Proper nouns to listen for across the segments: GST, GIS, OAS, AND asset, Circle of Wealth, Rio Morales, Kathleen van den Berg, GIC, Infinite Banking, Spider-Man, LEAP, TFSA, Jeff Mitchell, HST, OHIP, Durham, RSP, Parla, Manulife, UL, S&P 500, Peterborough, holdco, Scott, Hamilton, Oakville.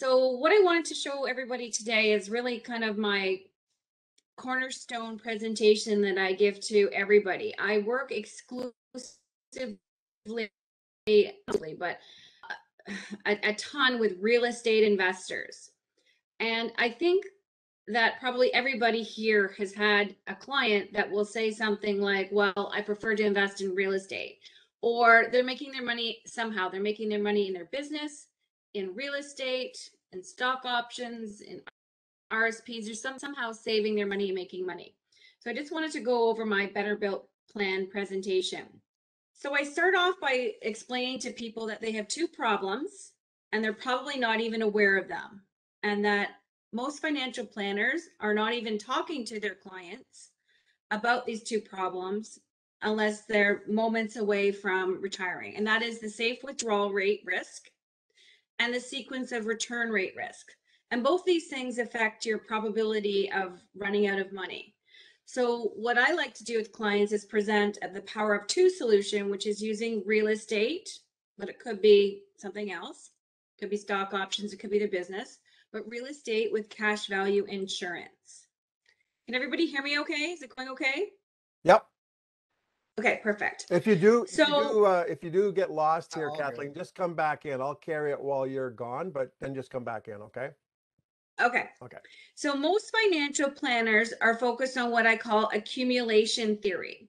So what I wanted to show everybody today is really kind of my cornerstone presentation that I give to everybody. I work exclusively, but a ton with real estate investors. And I think that probably everybody here has had a client that will say something like, well, I prefer to invest in real estate, or they're making their money somehow. They're making their money in their business, in real estate, in stock options, in RSPs, or somehow saving their money and making money. So I just wanted to go over my Better Built Plan presentation. So I start off by explaining to people that they have two problems and they're probably not even aware of them, and that most financial planners are not even talking to their clients about these two problems unless they're moments away from retiring. And that is the safe withdrawal rate risk and the sequence of return rate risk. And both these things affect your probability of running out of money. So what I like to do with clients is present the power of two solution, which is using real estate, but it could be something else. It could be stock options, it could be their business, but real estate with cash value insurance. Can everybody hear me okay? Is it going okay? Yep. Okay, perfect. If you do get lost here, Kathleen, just come back in. I'll carry it while you're gone, but then just come back in, okay? Okay. Okay. So most financial planners are focused on what I call accumulation theory.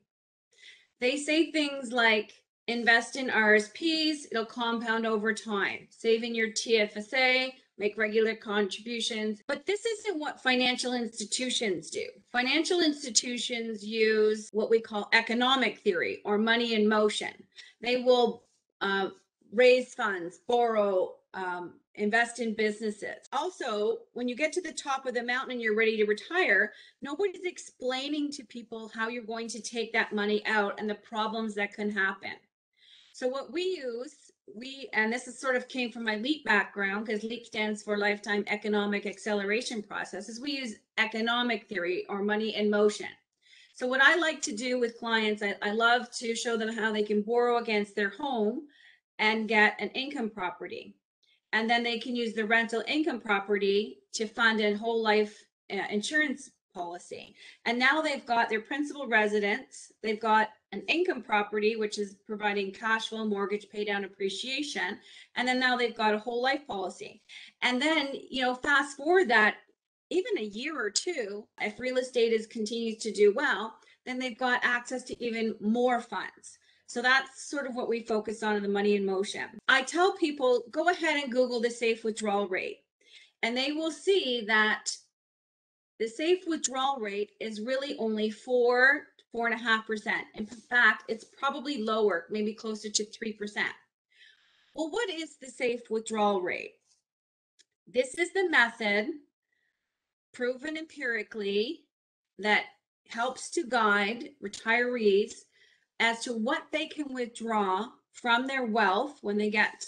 They say things like, invest in RSPs, it'll compound over time, save in your TFSA, make regular contributions. But this isn't what financial institutions do. Financial institutions use what we call economic theory or money in motion. They will raise funds, borrow, invest in businesses. Also, when you get to the top of the mountain and you're ready to retire, nobody's explaining to people how you're going to take that money out and the problems that can happen. So what we use, and this is sort of came from my LEAP background, because LEAP stands for Lifetime Economic Acceleration Process, is we use economic theory or money in motion. So what I like to do with clients, I love to show them how they can borrow against their home and get an income property. And then they can use the rental income property to fund a whole life insurance policy. And now they've got their principal residence, they've got an income property, which is providing cash flow, mortgage pay down, appreciation. And then now they've got a whole life policy. And then, you know, fast forward that even a year or two, if real estate continues to do well, then they've got access to even more funds. So that's sort of what we focus on in the money in motion. I tell people, go ahead and Google the safe withdrawal rate, and they will see that the safe withdrawal rate is really only 4.5%. In fact, it's probably lower, maybe closer to 3%. Well, what is the safe withdrawal rate? This is the method proven empirically that helps to guide retirees as to what they can withdraw from their wealth when they get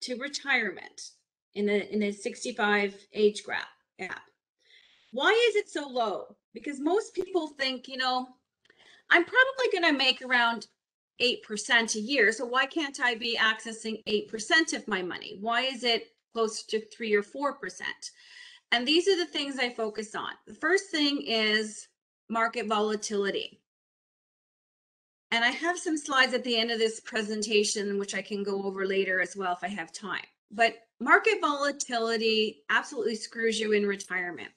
to retirement in a 65 age gap. Why is it so low? Because most people think, you know, I'm probably going to make around 8% a year, so why can't I be accessing 8% of my money? Why is it close to 3 or 4%? And these are the things I focus on. The first thing is market volatility. And I have some slides at the end of this presentation, which I can go over later as well if I have time. But market volatility absolutely screws you in retirement.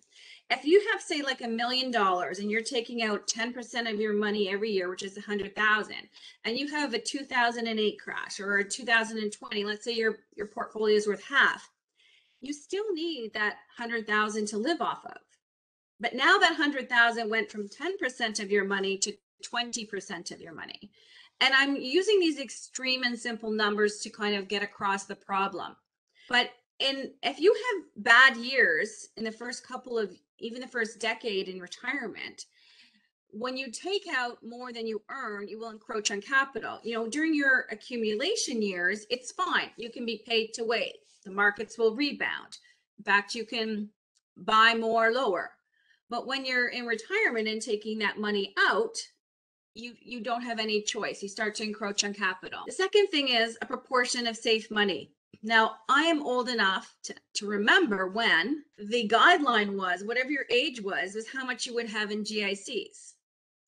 If you have, say, like $1 million and you're taking out 10% of your money every year, which is 100,000, and you have a 2008 crash or a 2020, let's say your portfolio is worth half, you still need that 100,000 to live off of. But now that 100,000 went from 10% of your money to 20% of your money. And I'm using these extreme and simple numbers to kind of get across the problem. But if you have bad years in the first couple of, even the first decade in retirement, when you take out more than you earn, you will encroach on capital. You know, during your accumulation years, it's fine. You can be paid to wait. The markets will rebound. In fact, you can buy more lower. But when you're in retirement and taking that money out, you don't have any choice. You start to encroach on capital. The second thing is a proportion of safe money. Now, I am old enough to remember when the guideline was, whatever your age was how much you would have in GICs.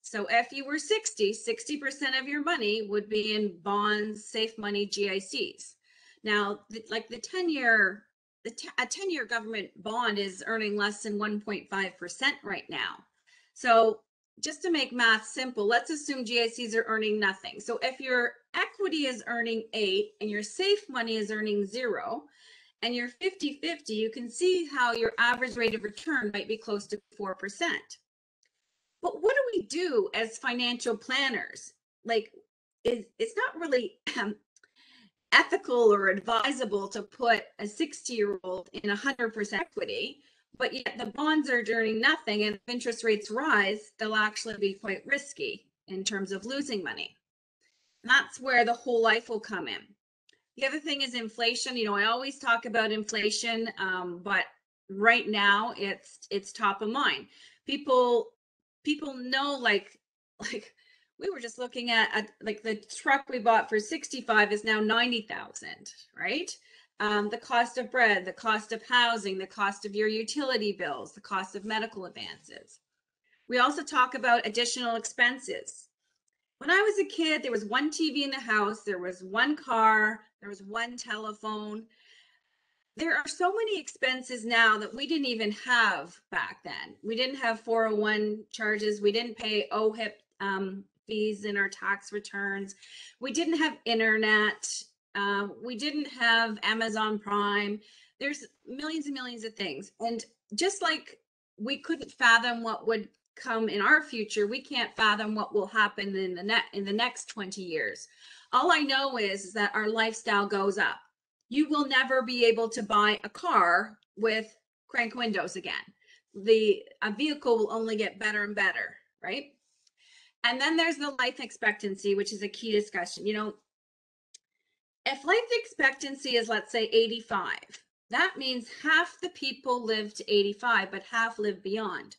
So if you were 60, 60% of your money would be in bonds, safe money, GICs. Now, like a 10-year government bond is earning less than 1.5% right now. So just to make math simple, let's assume GICs are earning nothing. So if your equity is earning 8 and your safe money is earning 0 and you're 50-50, you can see how your average rate of return might be close to 4%. But what do we do as financial planners? Like, it's not really ethical or advisable to put a 60-year-old in 100% equity, but yet the bonds are earning nothing, and if interest rates rise, they'll actually be quite risky in terms of losing money. And that's where the whole life will come in. The other thing is inflation. You know, I always talk about inflation, but right now it's top of mind. People know, like we were just looking at like the truck we bought for 65 is now 90,000, right? The cost of bread, the cost of housing, the cost of your utility bills, the cost of medical advances. We also talk about additional expenses. When I was a kid, there was one TV in the house, there was one car, there was one telephone. There are so many expenses now that we didn't even have back then. We didn't have 401 charges. We didn't pay OHIP fees in our tax returns. We didn't have internet. We didn't have Amazon Prime. There's millions and millions of things. And just like we couldn't fathom what would come in our future, we can't fathom what will happen in the next 20 years. All I know is that our lifestyle goes up. You will never be able to buy a car with crank windows again. A vehicle will only get better and better, right? And then there's the life expectancy, which is a key discussion. You know, if life expectancy is, let's say, 85, that means half the people live to 85, but half live beyond.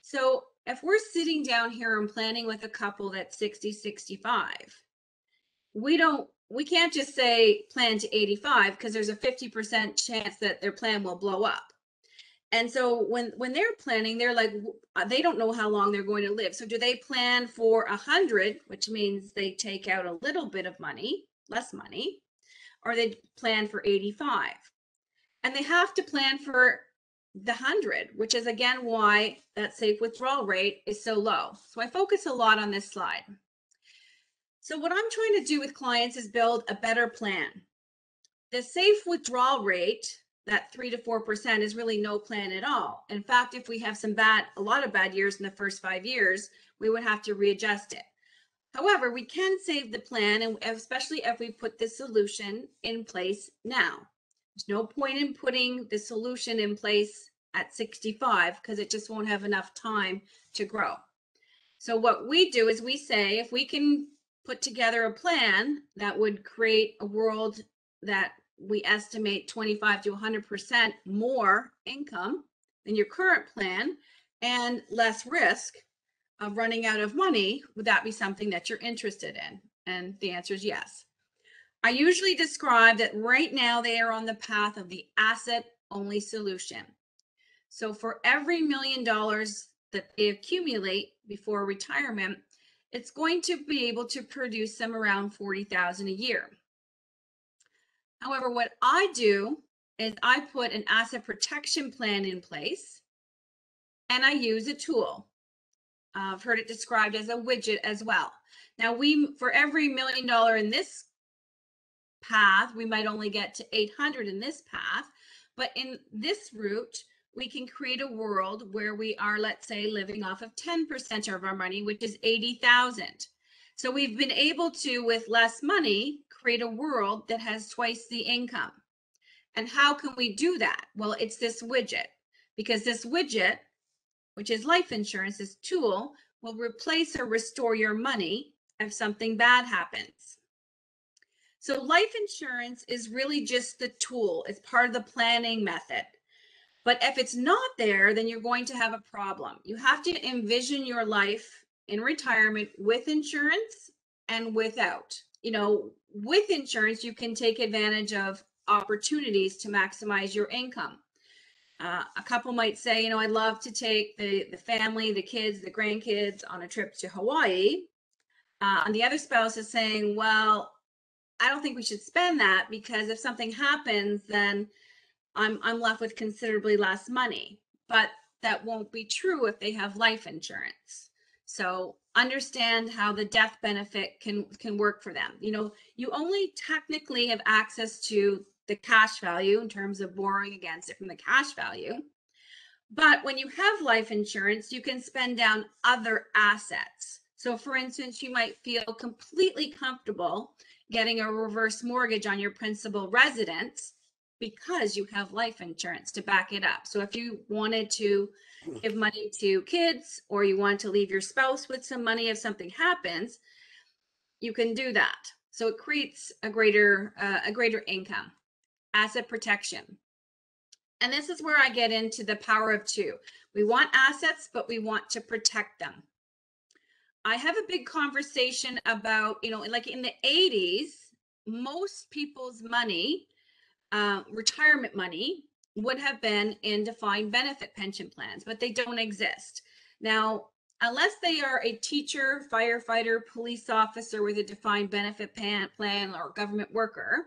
So if we're sitting down here and planning with a couple that's 60, 65, we can't just say plan to 85 because there's a 50% chance that their plan will blow up. And so when they're planning, they're like, they don't know how long they're going to live. So do they plan for 100, which means they take out a little bit of money, less money, or they plan for 85? And they have to plan for the 100, which is again why that safe withdrawal rate is so low. So I focus a lot on this slide. So what I'm trying to do with clients is build a better plan. The safe withdrawal rate, that 3 to 4%, is really no plan at all. In fact, if we have a lot of bad years in the first 5 years, we would have to readjust it. However, we can save the plan, and especially if we put the solution in place now. There's no point in putting the solution in place at 65 because it just won't have enough time to grow. So what we do is we say, if we can put together a plan that would create a world that we estimate 25 to 100% more income than your current plan and less risk of running out of money, would that be something that you're interested in? And the answer is yes. I usually describe that right now they are on the path of the asset-only solution. So for every $1 million that they accumulate before retirement, it's going to be able to produce them around $40,000 a year. However, what I do is I put an asset protection plan in place and I use a tool. I've heard it described as a widget as well. Now, for every $1 million in this path, we might only get to 800 in this path, but in this route, we can create a world where we are, let's say, living off of 10% of our money, which is 80,000. So we've been able to, with less money, create a world that has twice the income. And how can we do that? Well, it's this widget, because this widget, which is life insurance, this tool, will replace or restore your money if something bad happens. So life insurance is really just the tool. It's part of the planning method. But if it's not there, then you're going to have a problem. You have to envision your life in retirement with insurance and without. You know, with insurance, you can take advantage of opportunities to maximize your income. A couple might say, you know, I'd love to take the family, the kids, the grandkids on a trip to Hawaii. And the other spouse is saying, well, I don't think we should spend that because if something happens, then I'm left with considerably less money. But that won't be true if they have life insurance. So understand how the death benefit can work for them. You know, you only technically have access to the cash value in terms of borrowing against it from the cash value. But when you have life insurance, you can spend down other assets. So for instance, you might feel completely comfortable getting a reverse mortgage on your principal residence because you have life insurance to back it up. So if you wanted to give money to kids or you want to leave your spouse with some money if something happens, you can do that. So it creates a greater income, asset protection. And this is where I get into the power of two. We want assets, but we want to protect them. I have a big conversation about, you know, like in the 80s, most people's money, retirement money, would have been in defined benefit pension plans, but they don't exist. Now, unless they are a teacher, firefighter, police officer with a defined benefit plan or government worker,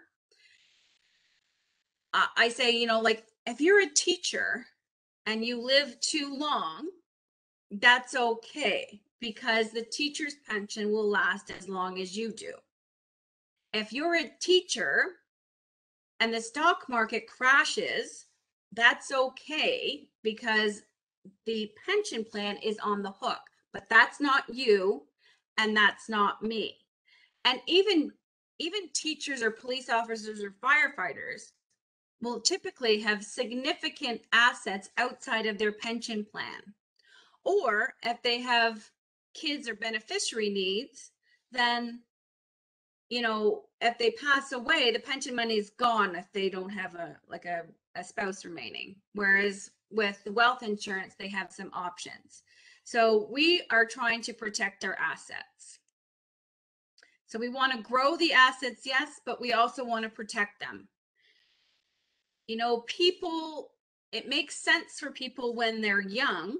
I say, you know, like if you're a teacher and you live too long, that's okay, because the teacher's pension will last as long as you do. If you're a teacher and the stock market crashes, that's okay, because the pension plan is on the hook, but that's not you and that's not me. And even teachers or police officers or firefighters will typically have significant assets outside of their pension plan. Or if they have kids or beneficiary needs, then, you know, if they pass away, the pension money is gone if they don't have a spouse remaining. Whereas with the wealth insurance, they have some options. So we are trying to protect our assets. So we want to grow the assets, yes, but we also want to protect them. You know, people, it makes sense for people when they're young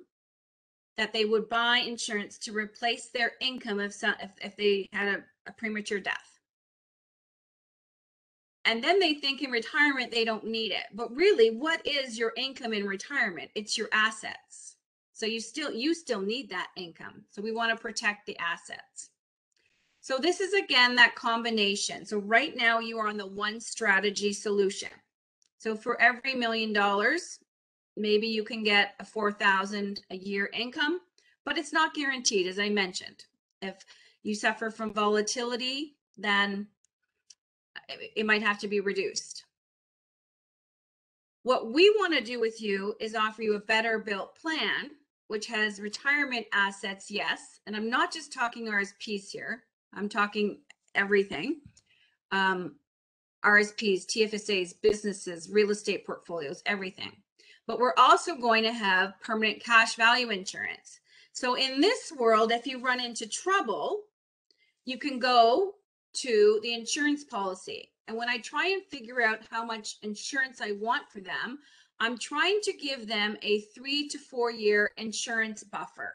that they would buy insurance to replace their income if they had a premature death. And then they think in retirement they don't need it. But really, what is your income in retirement? It's your assets. So you still need that income. So we want to protect the assets. So this is, again, that combination. So right now you are on the one strategy solution. So for every $1 million, maybe you can get a $4,000 a year income, but it's not guaranteed, as I mentioned. If you suffer from volatility, then it might have to be reduced. What we want to do with you is offer you a better built plan, which has retirement assets, yes. And I'm not just talking RSPs here. I'm talking everything. RSPs, TFSAs, businesses, real estate portfolios, everything. But we're also going to have permanent cash value insurance. So in this world, if you run into trouble, you can go to the insurance policy. And when I try and figure out how much insurance I want for them, I'm trying to give them a 3 to 4 year insurance buffer.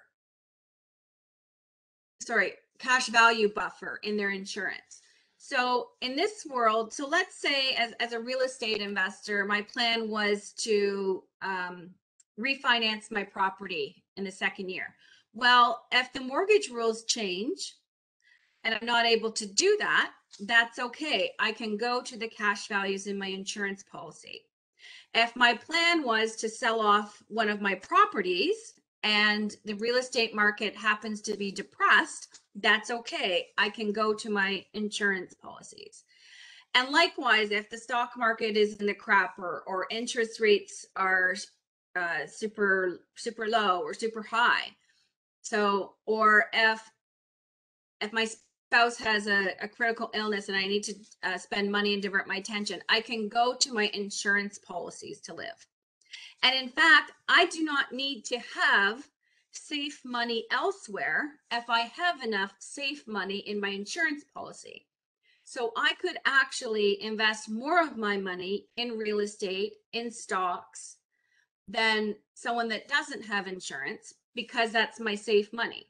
Sorry, cash value buffer in their insurance. So in this world, so let's say as a real estate investor, my plan was to refinance my property in the second year. Well, if the mortgage rules change and I'm not able to do that, that's okay. I can go to the cash values in my insurance policy. If my plan was to sell off one of my properties and the real estate market happens to be depressed, that's okay. I can go to my insurance policies. And likewise, if the stock market is in the crap or interest rates are super low or super high, so, or if my spouse has a critical illness and I need to spend money and divert my attention, I can go to my insurance policies to live. And in fact, I do not need to have safe money elsewhere if I have enough safe money in my insurance policy. So I could actually invest more of my money in real estate, in stocks, than someone that doesn't have insurance, because that's my safe money.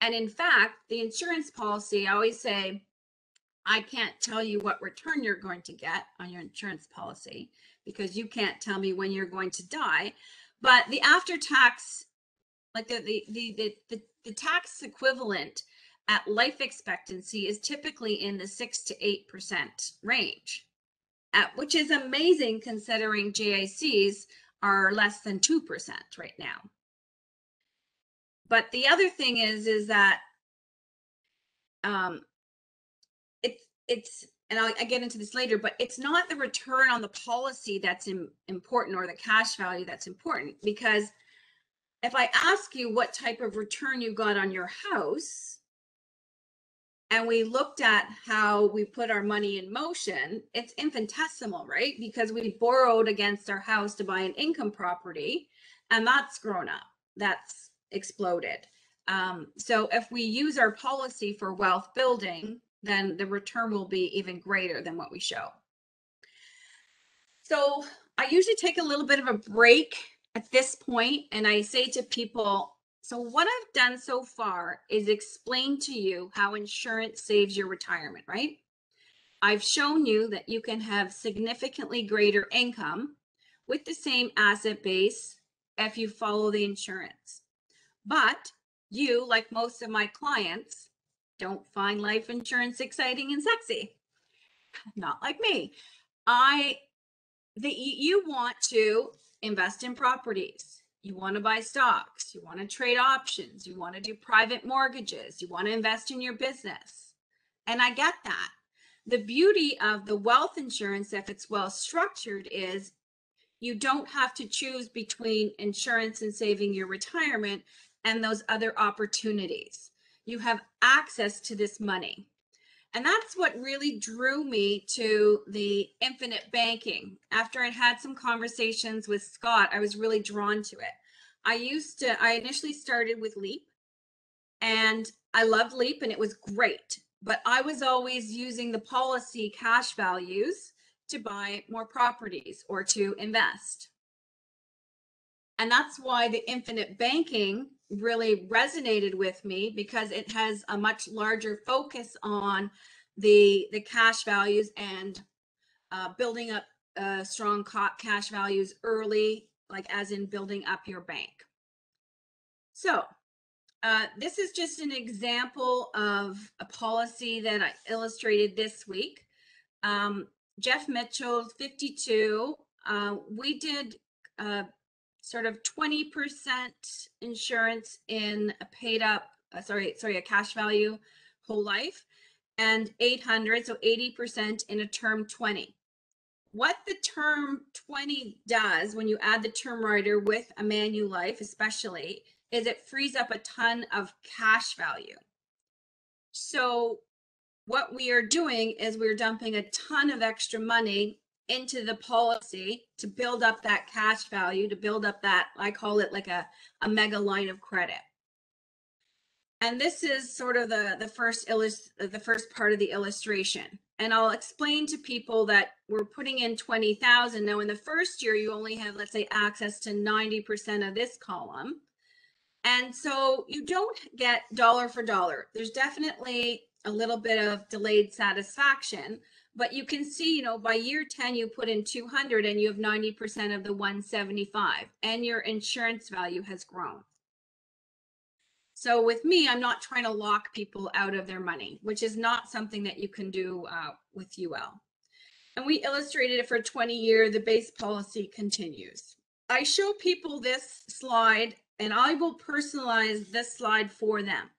And in fact, the insurance policy, I always say, I can't tell you what return you're going to get on your insurance policy, because you can't tell me when you're going to die. But the after-tax, like the tax equivalent at life expectancy is typically in the 6 to 8% range, which is amazing considering GICs are less than 2% right now. But the other thing is that it's, and I'll get into this later, but it's not the return on the policy that's important, or the cash value that's important, because if I ask you what type of return you got on your house, and we looked at how we put our money in motion, it's infinitesimal, right? Because we borrowed against our house to buy an income property, and that's grown up, that's exploded. So if we use our policy for wealth building, then the return will be even greater than what we show. So I usually take a little bit of a break at this point, and I say to people, so what I've done so far is explain to you how insurance saves your retirement, right? I've shown you that you can have significantly greater income with the same asset base if you follow the insurance. But you, like most of my clients, don't find life insurance exciting and sexy. Not like me. You want to invest in properties. You want to buy stocks. You want to trade options. You want to do private mortgages. You want to invest in your business. And I get that. The beauty of the wealth insurance, if it's well structured, is you don't have to choose between insurance and saving your retirement and those other opportunities. You have access to this money. And that's what really drew me to the infinite banking. After I had some conversations with Scott, I was really drawn to it. I initially started with LEAP, and I loved LEAP and it was great, but I was always using the policy cash values to buy more properties or to invest. And that's why the infinite banking really resonated with me, because it has a much larger focus on the cash values and building up strong cash values early, like as in building up your bank. So this is just an example of a policy that I illustrated this week. Jeff Mitchell, 52, we did sort of 20% insurance in a paid up, sorry, a cash value whole life, and 800, so 80% in a term 20. What the term 20 does when you add the term rider with a Manulife especially, is it frees up a ton of cash value. So what we are doing is we're dumping a ton of extra money into the policy to build up that cash value, to build up that, I call it like a mega line of credit. And this is sort of the first part of the illustration. And I'll explain to people that we're putting in 20,000. Now in the first year, you only have, let's say, access to 90% of this column. And so you don't get dollar for dollar. There's definitely a little bit of delayed satisfaction. But you can see, you know, by year 10, you put in 200 and you have 90% of the 175, and your insurance value has grown. So with me, I'm not trying to lock people out of their money, which is not something that you can do with UL. And we illustrated it for 20 years, the base policy continues. I show people this slide, and I will personalize this slide for them.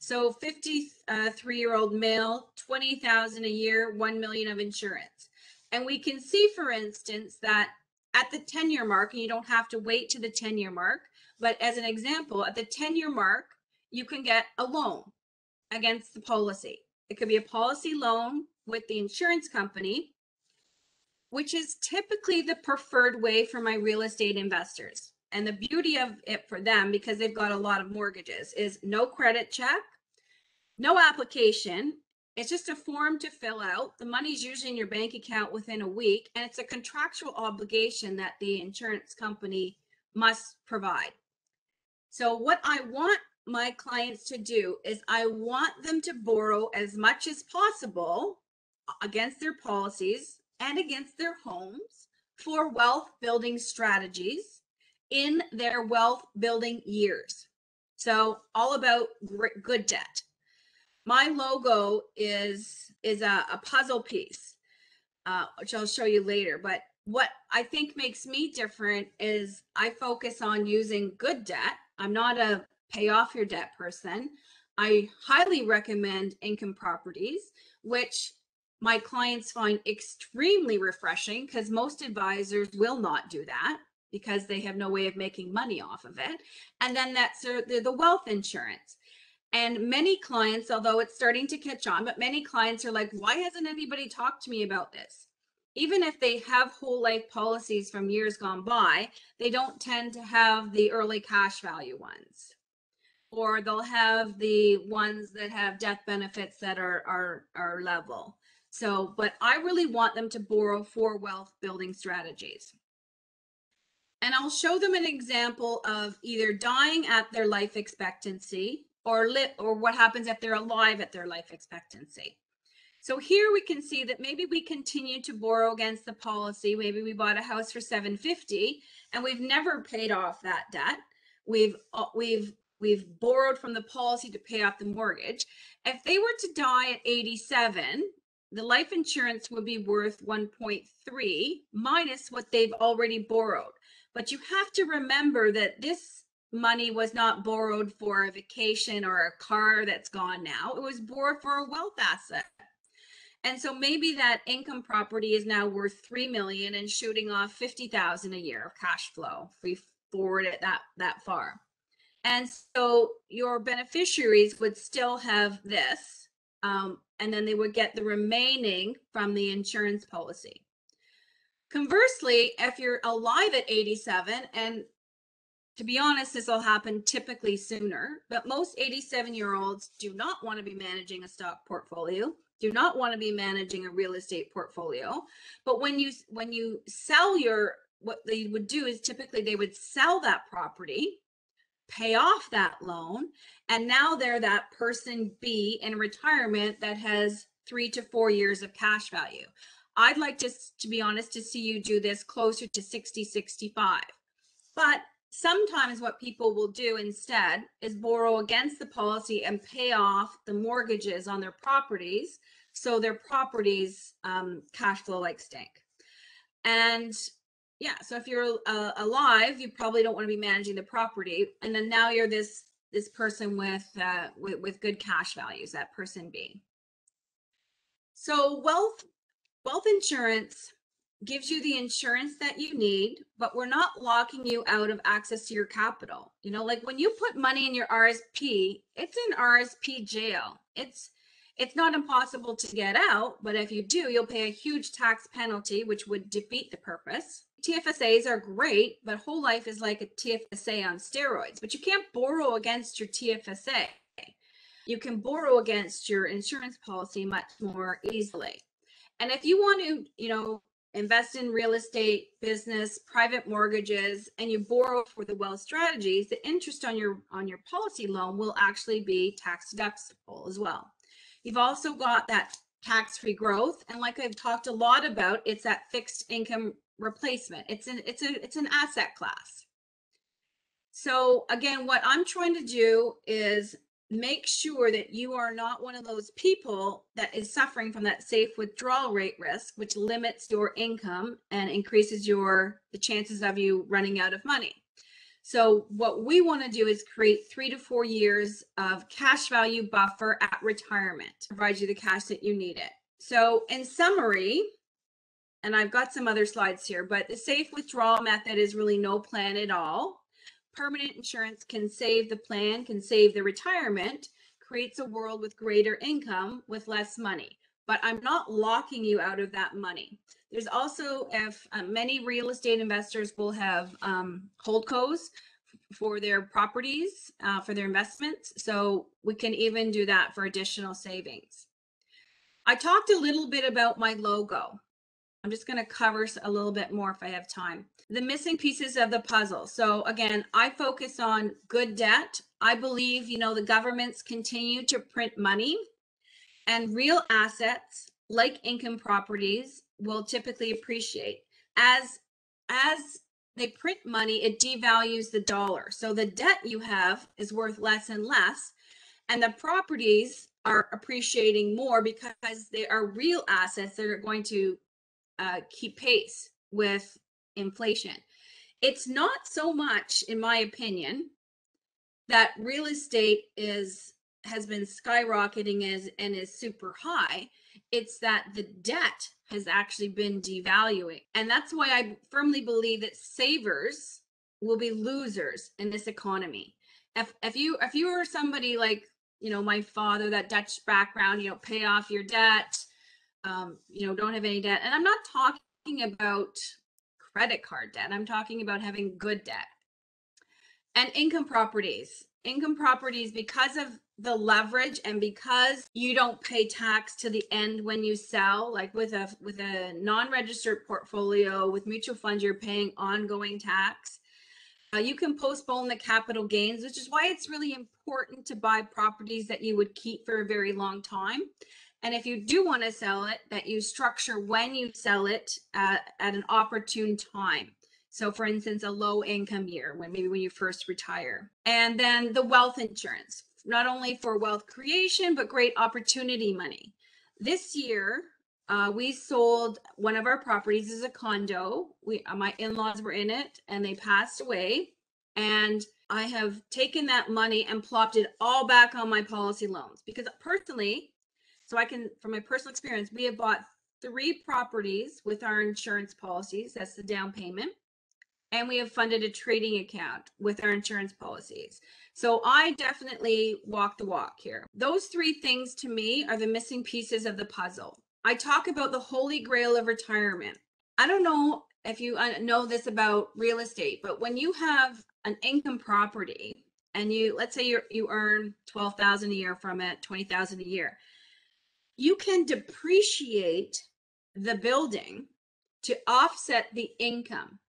So 53-year-old male, 20,000 a year, 1 million of insurance. And we can see, for instance, that at the 10-year mark, and you don't have to wait to the 10-year mark, but as an example, at the 10-year mark, you can get a loan against the policy. It could be a policy loan with the insurance company, which is typically the preferred way for my real estate investors. And the beauty of it for them, because they've got a lot of mortgages, is no credit check, no application, It's just a form to fill out. The money's usually in your bank account within a week, and it's a contractual obligation that the insurance company must provide. So what I want my clients to do is I want them to borrow as much as possible against their policies and against their homes for wealth building strategies in their wealth building years. So all about good debt. My logo is a puzzle piece, which I'll show you later. But what I think makes me different is I focus on using good debt. I'm not a pay off your debt person. I highly recommend income properties, which my clients find extremely refreshing because most advisors will not do that because they have no way of making money off of it. And then that's the wealth insurance. And many clients, although it's starting to catch on, but many clients are like, why hasn't anybody talked to me about this? Even if they have whole life policies from years gone by, they don't tend to have the early cash value ones, or they'll have the ones that have death benefits that are level. So, but I really want them to borrow for wealth building strategies. And I'll show them an example of either dying at their life expectancy or what happens if they're alive at their life expectancy. So here we can see that maybe we continue to borrow against the policy. Maybe we bought a house for $750 and we've never paid off that debt. We've borrowed from the policy to pay off the mortgage. If they were to die at 87, the life insurance would be worth 1.3 minus what they've already borrowed. But you have to remember that this money was not borrowed for a vacation or a car that's gone now. It was borrowed for a wealth asset. And so maybe that income property is now worth $3 million and shooting off $50,000 a year of cash flow if we forward it that far. And so your beneficiaries would still have this, and then they would get the remaining from the insurance policy. Conversely, if you're alive at 87, and to be honest, this will happen typically sooner, but most 87-year-olds do not want to be managing a stock portfolio, do not want to be managing a real estate portfolio. But when you sell your, what they would do is typically they would sell that property, pay off that loan, and now they're that person B in retirement that has 3 to 4 years of cash value. I'd like to be honest, to see you do this closer to 60, 65. But sometimes what people will do instead is borrow against the policy and pay off the mortgages on their properties, so their properties cash flow like stink. And yeah, so if you're alive, you probably don't want to be managing the property, and then now you're this person with good cash values, that person B. So wealth insurance gives you the insurance that you need, but we're not locking you out of access to your capital. You know, like when you put money in your RSP, it's in RSP jail. It's not impossible to get out, but if you do, you'll pay a huge tax penalty, which would defeat the purpose. TFSAs are great, but whole life is like a TFSA on steroids, but you can't borrow against your TFSA. You can borrow against your insurance policy much more easily. And if you want to, you know, invest in real estate, business, private mortgages, and you borrow for the wealth strategies, the interest on your policy loan will actually be tax deductible as well. You've also got that tax-free growth, and like I've talked a lot about, it's that fixed income replacement. It's an asset class. So again, what I'm trying to do is make sure that you are not one of those people that is suffering from that safe withdrawal rate risk, which limits your income and increases the chances of you running out of money. So what we want to do is create 3 to 4 years of cash value buffer at retirement, provide you the cash that you need it. So in summary, and I've got some other slides here, but the safe withdrawal method is really no plan at all. Permanent insurance can save the plan, can save the retirement, creates a world with greater income with less money. But I'm not locking you out of that money. There's also, if many real estate investors will have holdcos for their properties, for their investments. So we can even do that for additional savings. I talked a little bit about my logo. I'm just going to cover a little bit more if I have time. The missing pieces of the puzzle. So again, I focus on good debt. I believe, you know, the governments continue to print money, and real assets like income properties will typically appreciate. As they print money, it devalues the dollar. So the debt you have is worth less and less, and the properties are appreciating more because they are real assets that are going to keep pace with inflation. It's not so much, in my opinion, that real estate has been skyrocketing and is super high. It's that the debt has actually been devaluing. And that's why I firmly believe that savers will be losers in this economy. If you are somebody like, you know, my father, that Dutch background, you know, pay off your debt, you know, don't have any debt. And I'm not talking about credit card debt. I'm talking about having good debt. And income properties. Income properties, because of the leverage and because you don't pay tax to the end when you sell, like with a non-registered portfolio, with mutual funds, you're paying ongoing tax. You can postpone the capital gains, which is why it's really important to buy properties that you would keep for a very long time. And if you do want to sell it, that you structure when you sell it at an opportune time. So for instance, a low income year, maybe when you first retire. And then the wealth insurance, not only for wealth creation, but great opportunity money. This year, we sold one of our properties as a condo. My in-laws were in it and they passed away. And I have taken that money and plopped it all back on my policy loans, because personally, so I can, from my personal experience, we have bought 3 properties with our insurance policies. That's the down payment. And we have funded a trading account with our insurance policies. So I definitely walk the walk here. Those 3 things to me are the missing pieces of the puzzle. I talk about the holy grail of retirement. I don't know if you know this about real estate, but when you have an income property and you, let's say you earn $12,000 a year from it, $20,000 a year, you can depreciate the building to offset the income.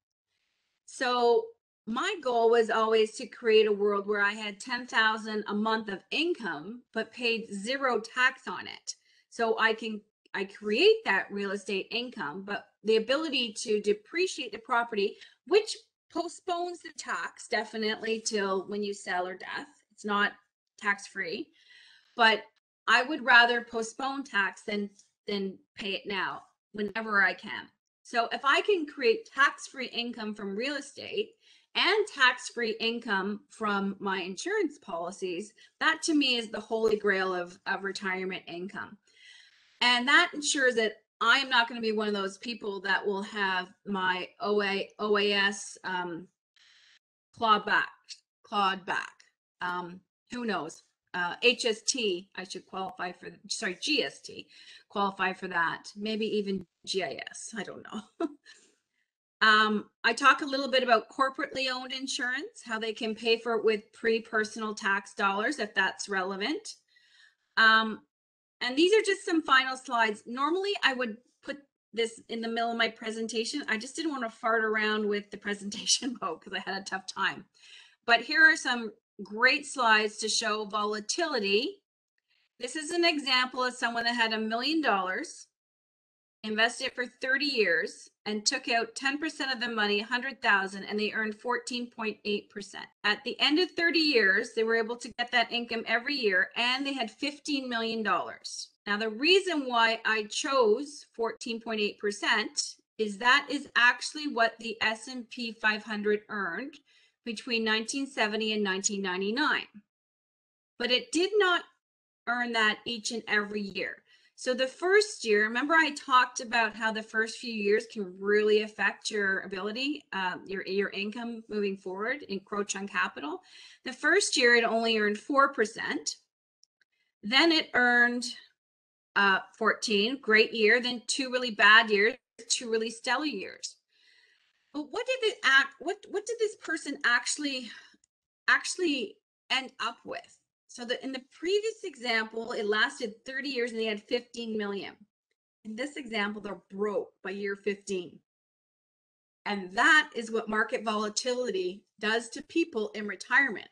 So my goal was always to create a world where I had $10,000 a month of income, but paid 0 tax on it. So I create that real estate income, but the ability to depreciate the property, which postpones the tax definitely till when you sell or death. It's not tax free, but I would rather postpone tax than pay it now whenever I can. So if I can create tax-free income from real estate and tax-free income from my insurance policies, that to me is the holy grail of retirement income. And that ensures that I am not going to be one of those people that will have my OAS clawed back. Who knows? HST, I should qualify for, sorry, GST, qualify for that, maybe even GIS, I don't know. I talk a little bit about corporately owned insurance, how they can pay for it with pre-personal tax dollars, if that's relevant. And these are just some final slides. Normally, I would put this in the middle of my presentation. I just didn't want to fart around with the presentation mode because I had a tough time. But here are some great slides to show volatility. This is an example of someone that had $1 million, invested for 30 years, and took out 10% of the money, 100,000, and they earned 14.8%. At the end of 30 years, they were able to get that income every year, and they had $15 million. Now, the reason why I chose 14.8% is that is actually what the S&P 500 earned between 1970 and 1999. But it did not earn that each and every year. So the first year, remember I talked about how the first few years can really affect your ability, your income moving forward, encroach on capital. The first year, it only earned 4%. Then it earned 14, great year, then 2 really bad years, 2 really stellar years. But what did this person actually end up with? So in the previous example, it lasted 30 years and they had 15 million. In this example, they're broke by year 15. And that is what market volatility does to people in retirement.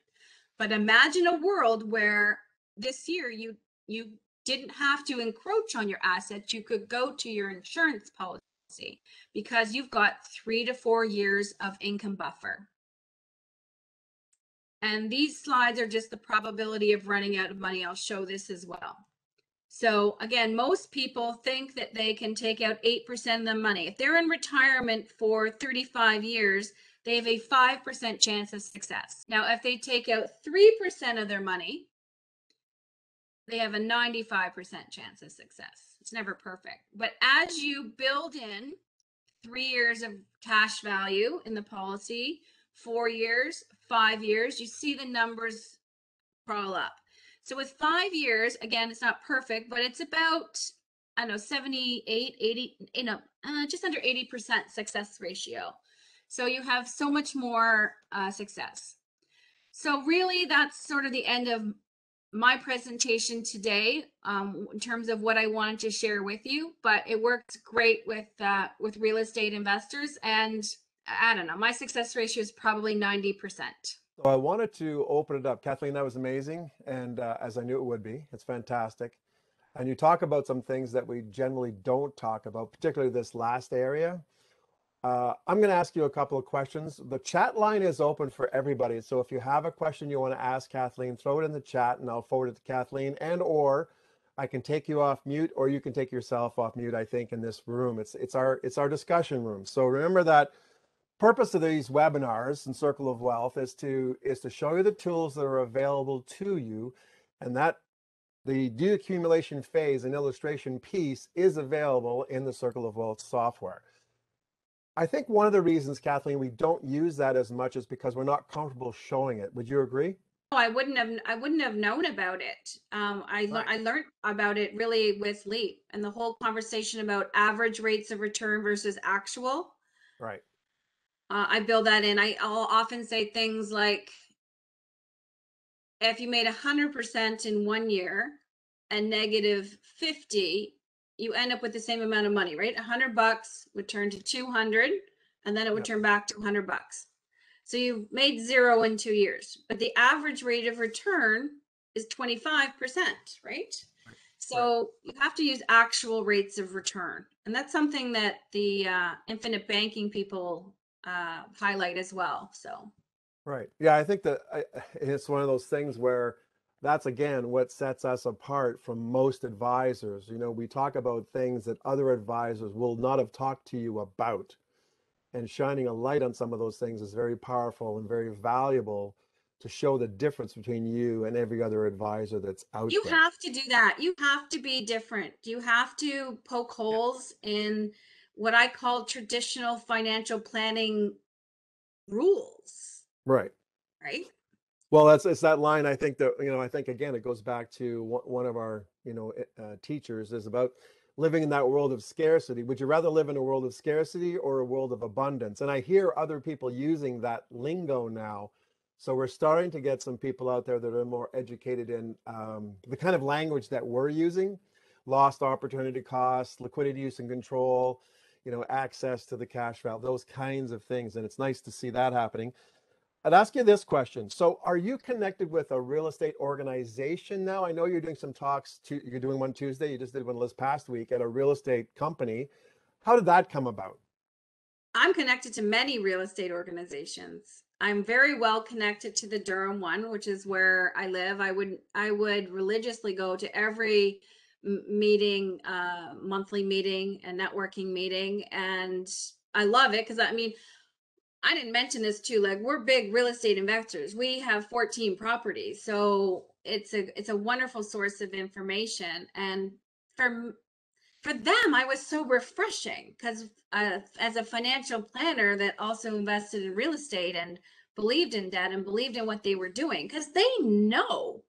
But imagine a world where this year you didn't have to encroach on your assets. You could go to your insurance policy because you've got 3 to 4 years of income buffer. And these slides are just the probability of running out of money. I'll show this as well. So again, most people think that they can take out 8% of the money. If they're in retirement for 35 years, they have a 5% chance of success. Now, if they take out 3% of their money, they have a 95% chance of success. It's never perfect. But as you build in 3 years of cash value in the policy, 4 years, 5 years, you see the numbers crawl up. So with 5 years, again, it's not perfect, but it's about, I don't know, 78, 80, you know, just under 80% success ratio. So you have so much more success. So really, that's sort of the end of my presentation today in terms of what I wanted to share with you, but it works great with real estate investors. And I don't know, my success ratio is probably 90%. So I wanted to open it up. Kathleen, that was amazing. And as I knew it would be, it's fantastic. And you talk about some things that we generally don't talk about, particularly this last area. I'm going to ask you a couple of questions. The chat line is open for everybody. So if you have a question you want to ask Kathleen, throw it in the chat and I'll forward it to Kathleen, and or I can take you off mute, or you can take yourself off mute, I think, in this room. It's our discussion room. So remember that purpose of these webinars and Circle of Wealth is to show you the tools that are available to you, and that the deaccumulation phase and illustration piece is available in the Circle of Wealth software. I think one of the reasons, Kathleen, we don't use that as much is because we're not comfortable showing it. Would you agree? No, I wouldn't have known about it. I learned about it really with LEAP and the whole conversation about average rates of return versus actual. Right. I build that in. I'll often say things like, if you made 100% in 1 year and -50, you end up with the same amount of money, right? 100 bucks would turn to 200, and then it would turn back to 100 bucks. So you made zero in 2 years, but the average rate of return is 25%, right? So you have to use actual rates of return. And that's something that the infinite banking people highlight as well. So right, yeah, I think that it's one of those things where that's again what sets us apart from most advisors. You know, we talk about things that other advisors will not have talked to you about, and shining a light on some of those things is very powerful and very valuable to show the difference between you and every other advisor that's out there. You have to do that. You have to be different. You have to poke holes in what I call traditional financial planning rules. Right. Right. Well, it's that line. I think that, you know, I think again, it goes back to one of our, you know, teachers is about living in that world of scarcity. Would you rather live in a world of scarcity or a world of abundance? And I hear other people using that lingo now. So we're starting to get some people out there that are more educated in the kind of language that we're using: lost opportunity costs, liquidity use and control, you know, access to the cash value, those kinds of things. And it's nice to see that happening. I'd ask you this question. So are you connected with a real estate organization now? I know you're doing some talks, you're doing one Tuesday, you just did one this past week at a real estate company. How did that come about? I'm connected to many real estate organizations. I'm very well connected to the Durham one, which is where I live. I would religiously go to every meeting, monthly meeting and networking meeting. And I love it because, I mean, I didn't mention this too, like, we're big real estate investors. We have 14 properties. So it's a wonderful source of information. And for them, I was so refreshing because as a financial planner that also invested in real estate and believed in debt and believed in what they were doing, because they know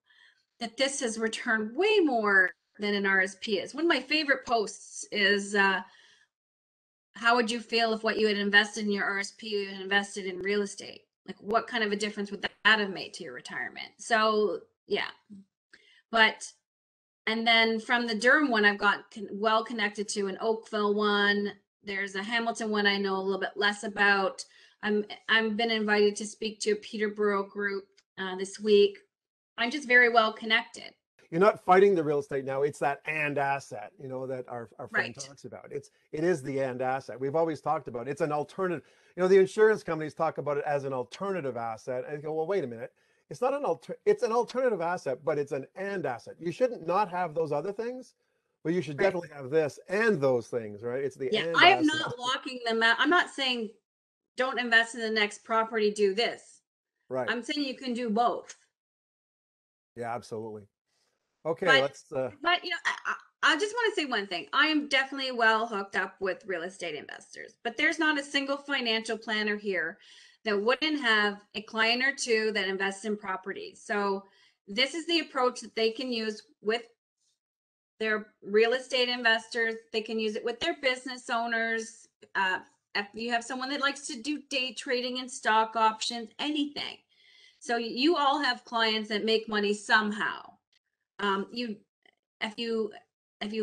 that this has returned way more than an RSP is. One of my favorite posts is, how would you feel if what you had invested in your RSP, you had invested in real estate? Like, what kind of a difference would that have made to your retirement? So yeah, But, and then from the Durham one, I've got well connected to an Oakville one. There's a Hamilton one I know a little bit less about. I've been invited to speak to a Peterborough group this week. I'm just very well connected. You're not fighting the real estate now. It's that and asset, you know, that our friend talks about. It is the and asset. We've always talked about it. It's an alternative. You know, the insurance companies talk about it as an alternative asset. And you go, well, wait a minute. It's not an it's an alternative asset, but it's an and asset. You shouldn't not have those other things, but you should definitely have this and those things, right? It's the and I am asset. Not locking them out. I'm not saying don't invest in the next property, do this. Right. I'm saying you can do both. Yeah, absolutely. Okay, but, let's. But you know, I just want to say one thing. I am definitely well hooked up with real estate investors, but there's not a single financial planner here that wouldn't have a client or two that invests in property. So this is the approach that they can use with their real estate investors. They can use it with their business owners. If you have someone that likes to do day trading and stock options, anything. So you all have clients that make money somehow. If you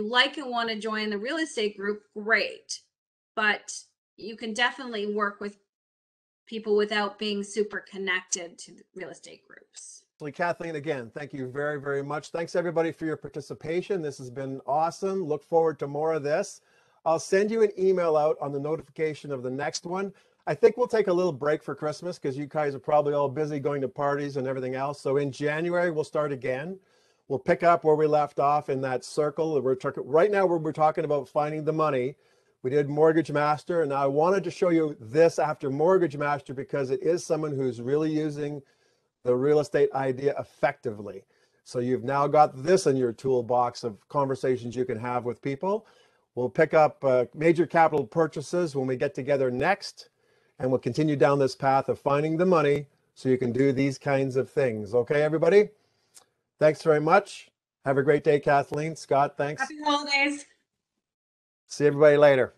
like and want to join the real estate group, great, but you can definitely work with people without being super connected to the real estate groups. So Kathleen, again, thank you very, very much. Thanks everybody for your participation. This has been awesome. Look forward to more of this. I'll send you an email out on the notification of the next one. I think we'll take a little break for Christmas because you guys are probably all busy going to parties and everything else. So in January, we'll start again. We'll pick up where we left off in that circle. Right now, we're talking about finding the money. We did Mortgage Master, and I wanted to show you this after Mortgage Master because it is someone who's really using the real estate idea effectively. So you've now got this in your toolbox of conversations you can have with people. We'll pick up major capital purchases when we get together next, and we'll continue down this path of finding the money so you can do these kinds of things. Okay, everybody? Thanks very much. Have a great day, Kathleen. Scott, thanks. Happy holidays. See everybody later.